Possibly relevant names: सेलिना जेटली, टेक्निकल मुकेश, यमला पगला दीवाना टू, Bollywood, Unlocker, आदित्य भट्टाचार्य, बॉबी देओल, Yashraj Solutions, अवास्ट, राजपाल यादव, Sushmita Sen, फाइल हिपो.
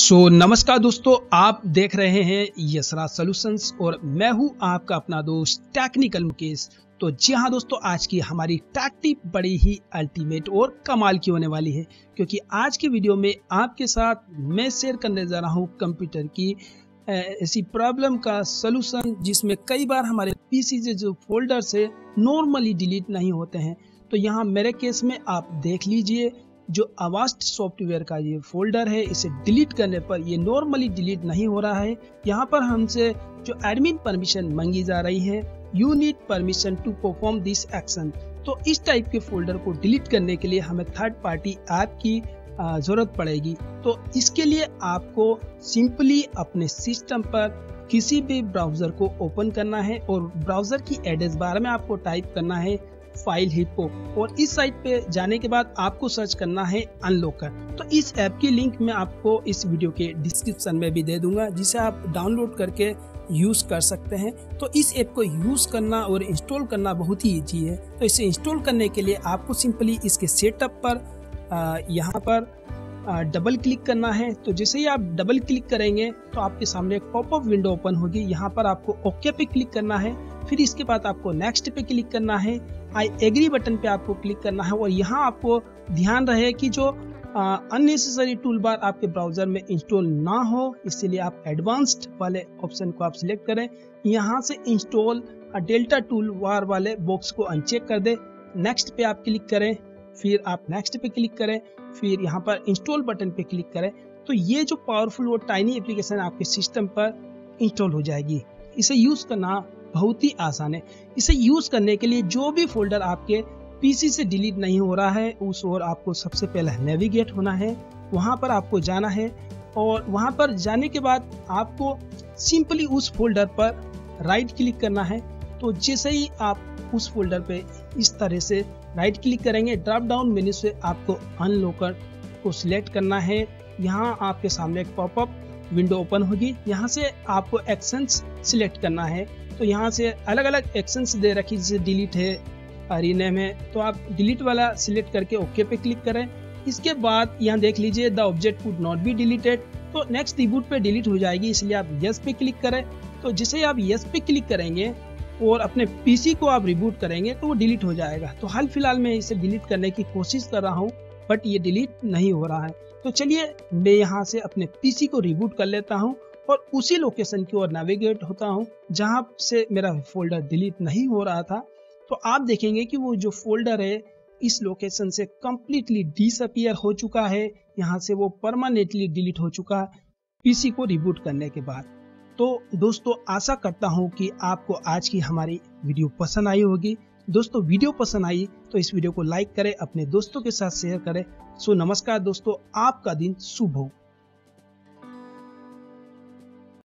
नमस्कार दोस्तों, आप देख रहे हैं यशराज सॉल्यूशंस और मैं हूं आपका अपना दोस्त टेक्निकल मुकेश। तो जी हाँ दोस्तों, आज की हमारी टेक टिप बड़ी ही अल्टीमेट और कमाल की होने वाली है, क्योंकि आज की वीडियो में आपके साथ मैं शेयर करने जा रहा हूं कंप्यूटर की ऐसी प्रॉब्लम का सलूशन जिसमें कई बार हमारे पीसी से जो फोल्डर्स है नॉर्मली डिलीट नहीं होते हैं। तो यहाँ मेरे केस में आप देख लीजिए, जो अवास्ट सॉफ्टवेयर का ये फोल्डर है इसे डिलीट करने पर ये नॉर्मली डिलीट नहीं हो रहा है। यहाँ पर हमसे जो एडमिन परमिशन मांगी जा रही है, you need permission to perform this action. तो इस टाइप के फोल्डर को डिलीट करने के लिए हमें थर्ड पार्टी ऐप की जरूरत पड़ेगी। तो इसके लिए आपको सिंपली अपने सिस्टम पर किसी भी ब्राउजर को ओपन करना है और ब्राउजर की एड्रेस बार में आपको टाइप करना है फाइल हिपो और इस साइट पे जाने के बाद आपको सर्च करना है अनलॉकर। तो इस ऐप की लिंक मैं आपको इस वीडियो के डिस्क्रिप्शन में भी दे दूंगा, जिसे आप डाउनलोड करके यूज़ कर सकते हैं। तो इस ऐप को यूज़ करना और इंस्टॉल करना बहुत ही ईजी है। तो इसे इंस्टॉल करने के लिए आपको सिंपली इसके सेटअप पर यहाँ पर डबल क्लिक करना है। तो जैसे ही आप डबल क्लिक करेंगे तो आपके सामने एक पॉपअप विंडो ओपन होगी। यहाँ पर आपको ओके पे क्लिक करना है, फिर इसके बाद आपको नेक्स्ट पे क्लिक करना है, आई एग्री बटन पे आपको क्लिक करना है। और यहाँ आपको ध्यान रहे कि जो अननेसेसरी टूल बार आपके ब्राउजर में इंस्टॉल ना हो, इसीलिए आप एडवांस्ड वाले ऑप्शन को आप सिलेक्ट करें। यहाँ से इंस्टॉल डेल्टा टूल बार वाले बॉक्स को अनचेक कर दें, नेक्स्ट पे आप क्लिक करें, फिर आप नेक्स्ट पे क्लिक करें, फिर यहाँ पर इंस्टॉल बटन पे क्लिक करें। तो ये जो पावरफुल और टाइनी एप्लीकेशन आपके सिस्टम पर इंस्टॉल हो जाएगी। इसे यूज़ करना बहुत ही आसान है। इसे यूज़ करने के लिए जो भी फोल्डर आपके पीसी से डिलीट नहीं हो रहा है उस ओर आपको सबसे पहले नेविगेट होना है, वहाँ पर आपको जाना है और वहाँ पर जाने के बाद आपको सिंपली उस फोल्डर पर राइट क्लिक करना है। तो जैसे ही आप उस फोल्डर पे इस तरह से राइट क्लिक करेंगे, ड्रॉप डाउन मेन्यू से आपको अनलॉकर को सिलेक्ट करना है। यहाँ आपके सामने एक पॉपअप विंडो ओपन होगी, यहाँ से आपको एक्शंस सिलेक्ट करना है। तो यहाँ से अलग अलग एक्शंस दे रखी, जैसे डिलीट है, रीनेम है, तो आप डिलीट वाला सिलेक्ट करके ओके पे क्लिक करें। इसके बाद यहाँ देख लीजिए the object could not be deleted, तो नेक्स्ट रिबूट पे डिलीट हो जाएगी, इसलिए आप यस पे क्लिक करें। तो जैसे आप यस पे क्लिक करेंगे और अपने पीसी को आप रिबूट करेंगे तो वो डिलीट हो जाएगा। तो हाल फिलहाल मैं इसे डिलीट करने की कोशिश कर रहा हूँ, बट ये डिलीट नहीं हो रहा है। तो चलिए मैं यहाँ से अपने पीसी को रिबूट कर लेता हूँ और उसी लोकेशन की ओर नेविगेट होता हूँ जहाँ से मेरा फोल्डर डिलीट नहीं हो रहा था। तो आप देखेंगे कि वो जो फोल्डर है इस लोकेशन से कम्प्लीटली डिसअपियर हो चुका है, यहाँ से वो परमानेंटली डिलीट हो चुका है पीसी को रिबूट करने के बाद। तो दोस्तों, आशा करता हूँ कि आपको आज की हमारी वीडियो पसंद आई होगी। दोस्तों, वीडियो पसंद आई तो इस वीडियो को लाइक करें, अपने दोस्तों के साथ शेयर करें। नमस्कार दोस्तों, आपका दिन शुभ हो।